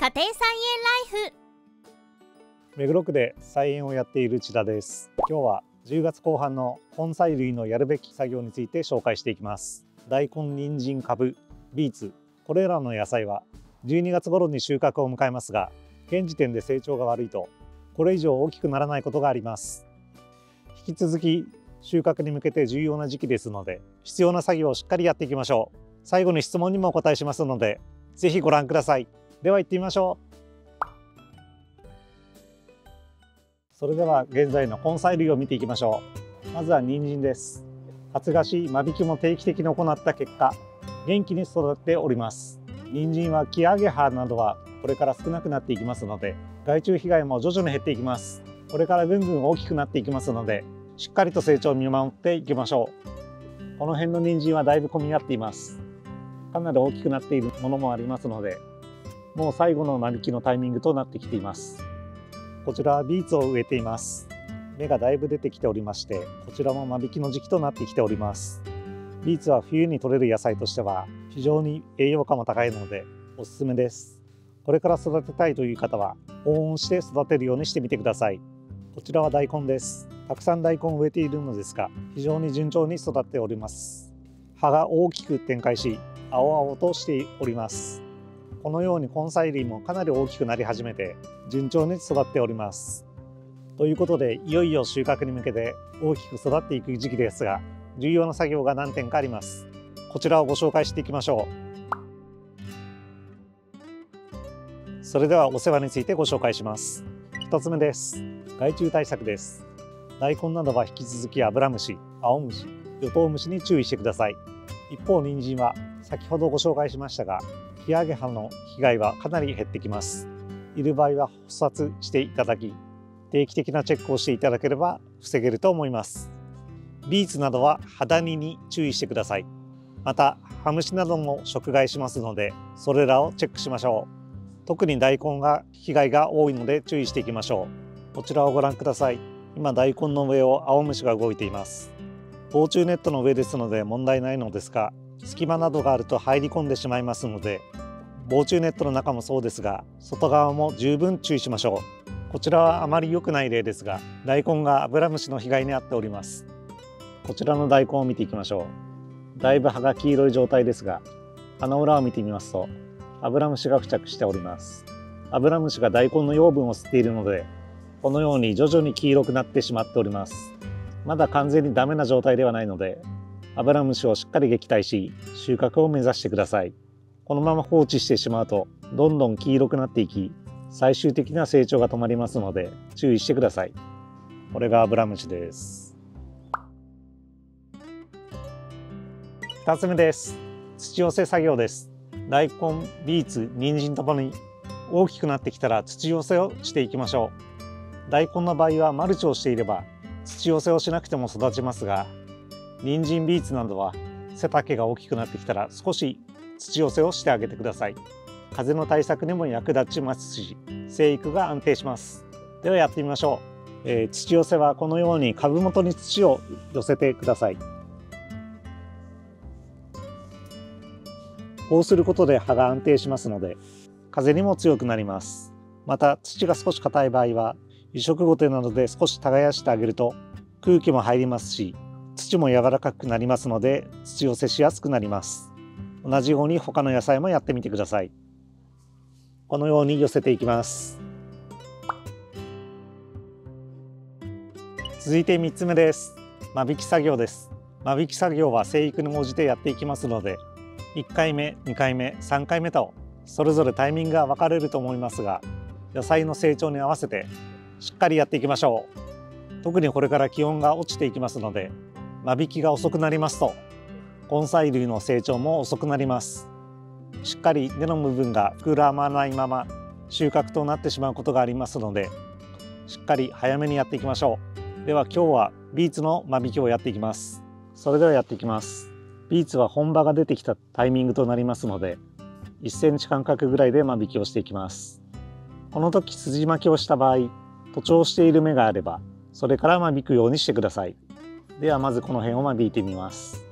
家庭菜園ライフ。目黒区で菜園をやっている千田です。今日は10月後半の根菜類のやるべき作業について紹介していきます。大根、人参、カブ、ビーツ、これらの野菜は12月頃に収穫を迎えますが、現時点で成長が悪いとこれ以上大きくならないことがあります。引き続き収穫に向けて重要な時期ですので、必要な作業をしっかりやっていきましょう。最後に質問にもお答えしますので、ぜひご覧ください。では行ってみましょう。それでは現在の根菜類を見ていきましょう。まずは人参です。発芽し間引きも定期的に行った結果、元気に育っております。人参はキアゲハなどはこれから少なくなっていきますので、害虫被害も徐々に減っていきます。これからぐんぐん大きくなっていきますので、しっかりと成長を見守っていきましょう。この辺の人参はだいぶ混み合っています。かなり大きくなっているものもありますので、もう最後の間引きのタイミングとなってきています。こちらはビーツを植えています。芽がだいぶ出てきておりまして、こちらも間引きの時期となってきております。ビーツは冬に採れる野菜としては非常に栄養価も高いのでおすすめです。これから育てたいという方は保温して育てるようにしてみてください。こちらは大根です。たくさん大根を植えているのですが、非常に順調に育っております。葉が大きく展開し青々としております。このように根菜類もかなり大きくなり始めて、順調に育っております。ということで、いよいよ収穫に向けて大きく育っていく時期ですが、重要な作業が何点かあります。こちらをご紹介していきましょう。それではお世話についてご紹介します。1つ目です。害虫対策です。大根などは引き続きアブラムシ、アオムシ、ヨトウムシに注意してください。一方、人参は先ほどご紹介しましたが、キアゲハの被害はかなり減ってきます。いる場合は捕殺していただき、定期的なチェックをしていただければ防げると思います。ビーツなどは葉ダニに注意してください。また葉虫なども食害しますので、それらをチェックしましょう。特に大根が被害が多いので注意していきましょう。こちらをご覧ください。今大根の上をアオムシが動いています。防虫ネットの上ですので問題ないのですが、隙間などがあると入り込んでしまいますので、防虫ネットの中もそうですが、外側も十分注意しましょう。こちらはあまり良くない例ですが、大根がアブラムシの被害に遭っております。こちらの大根を見ていきましょう。だいぶ葉が黄色い状態ですが、葉の裏を見てみますとアブラムシが付着しております。アブラムシが大根の養分を吸っているので、このように徐々に黄色くなってしまっております。まだ完全にダメな状態ではないので、アブラムシをしっかり撃退し、収穫を目指してください。このまま放置してしまうとどんどん黄色くなっていき、最終的な成長が止まりますので注意してください。これがアブラムシです。2つ目です。土寄せ作業です。大根、ビーツ、人参ともに大きくなってきたら土寄せをしていきましょう。大根の場合はマルチをしていれば土寄せをしなくても育ちますが、人参、ビーツなどは背丈が大きくなってきたら少し土寄せをしてあげてください。風の対策にも役立ちますし、生育が安定します。ではやってみましょう。土寄せはこのように株元に土を寄せてください。こうすることで葉が安定しますので、風にも強くなります。また土が少し硬い場合は移植ゴテなどで少し耕してあげると空気も入りますし、土も柔らかくなりますので土寄せしやすくなります。同じように他の野菜もやってみてください。このように寄せていきます。続いて3つ目です。間引き作業です。間引き作業は生育に応じてやっていきますので、1回目、2回目、3回目とそれぞれタイミングが分かれると思いますが、野菜の成長に合わせてしっかりやっていきましょう。特にこれから気温が落ちていきますので、間引きが遅くなりますと根菜類の成長も遅くなります。しっかり根の部分が膨らまないまま収穫となってしまうことがありますので、しっかり早めにやっていきましょう。では今日はビーツの間引きをやっていきます。それではやっていきます。ビーツは本葉が出てきたタイミングとなりますので、1センチ間隔ぐらいで間引きをしていきます。この時筋巻きをした場合、徒長している芽があればそれから間引くようにしてください。ではまずこの辺を間引いてみます。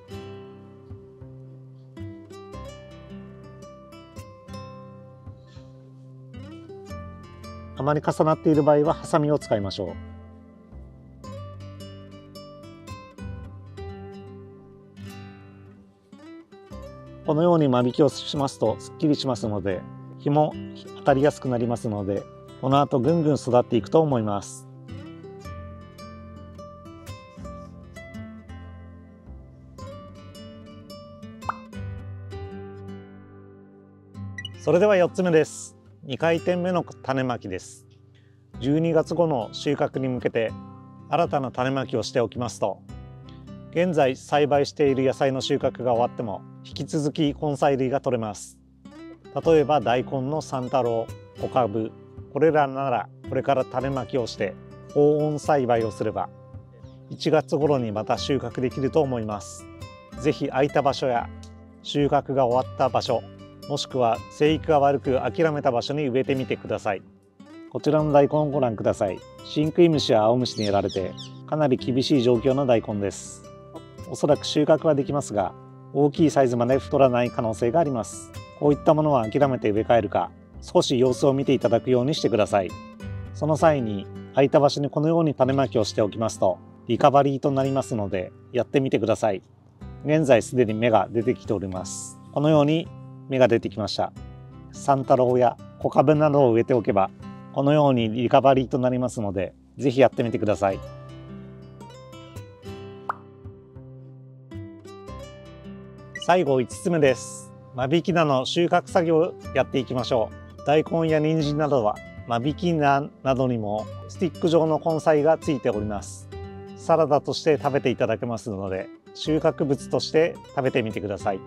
まり重なっている場合はハサミを使いましょう。このように間引きをしますとすっきりしますので、日も当たりやすくなりますので、この後ぐんぐん育っていくと思います。それでは4つ目です。2回転目の種まきです。12月後の収穫に向けて新たな種まきをしておきますと、現在栽培している野菜の収穫が終わっても引き続き根菜類が取れます。例えば大根の三太郎、小かぶ、これらならこれから種まきをして保温栽培をすれば1月頃にまた収穫できると思います。是非空いた場所や収穫が終わった場所、もしくは生育が悪く諦めた場所に植えてみてください。こちらの大根をご覧ください。シンクイムシやアオムシにやられてかなり厳しい状況の大根です。おそらく収穫はできますが、大きいサイズまで太らない可能性があります。こういったものは諦めて植え替えるか、少し様子を見ていただくようにしてください。その際に空いた場所にこのように種まきをしておきますとリカバリーとなりますので、やってみてください。現在すでに芽が出てきております。このように芽が出てきました。三太郎や小カブなどを植えておけばこのようにリカバリーとなりますので、是非やってみてください。最後5つ目です。間引き菜の収穫作業をやっていきましょう。大根や人参などは間引き菜などにもスティック状の根菜がついております。サラダとして食べていただけますので、収穫物として食べてみてください。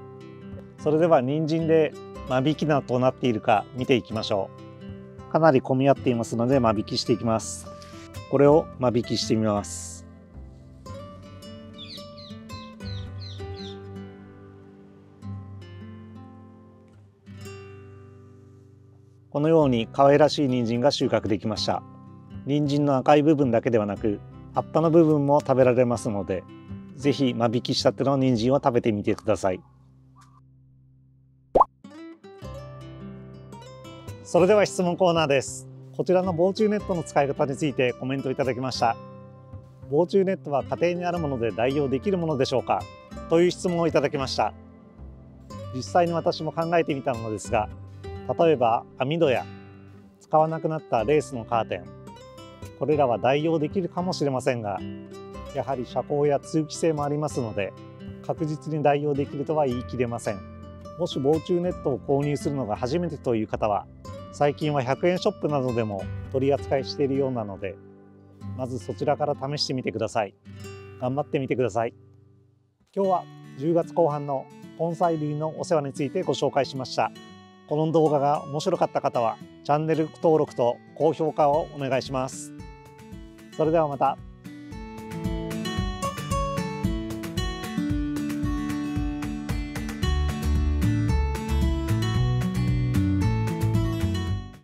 それでは人参で間引き菜となっているか見ていきましょう。かなり混み合っていますので間引きしていきます。これを間引きしてみます。このように可愛らしい人参が収穫できました。人参の赤い部分だけではなく葉っぱの部分も食べられますので、ぜひ間引きしたての人参を食べてみてください。それでは質問コーナーです。こちらの防虫ネットの使い方についてコメントいただきました。防虫ネットは家庭にあるもので代用できるものでしょうか、という質問をいただきました。実際に私も考えてみたのですが、例えば網戸や使わなくなったレースのカーテン、これらは代用できるかもしれませんが、やはり遮光や通気性もありますので確実に代用できるとは言い切れません。もし防虫ネットを購入するのが初めてという方は、最近は100円ショップなどでも取り扱いしているようなので、まずそちらから試してみてください。頑張ってみてください。今日は10月後半の根菜類のお世話についてご紹介しました。この動画が面白かった方はチャンネル登録と高評価をお願いします。それではまた。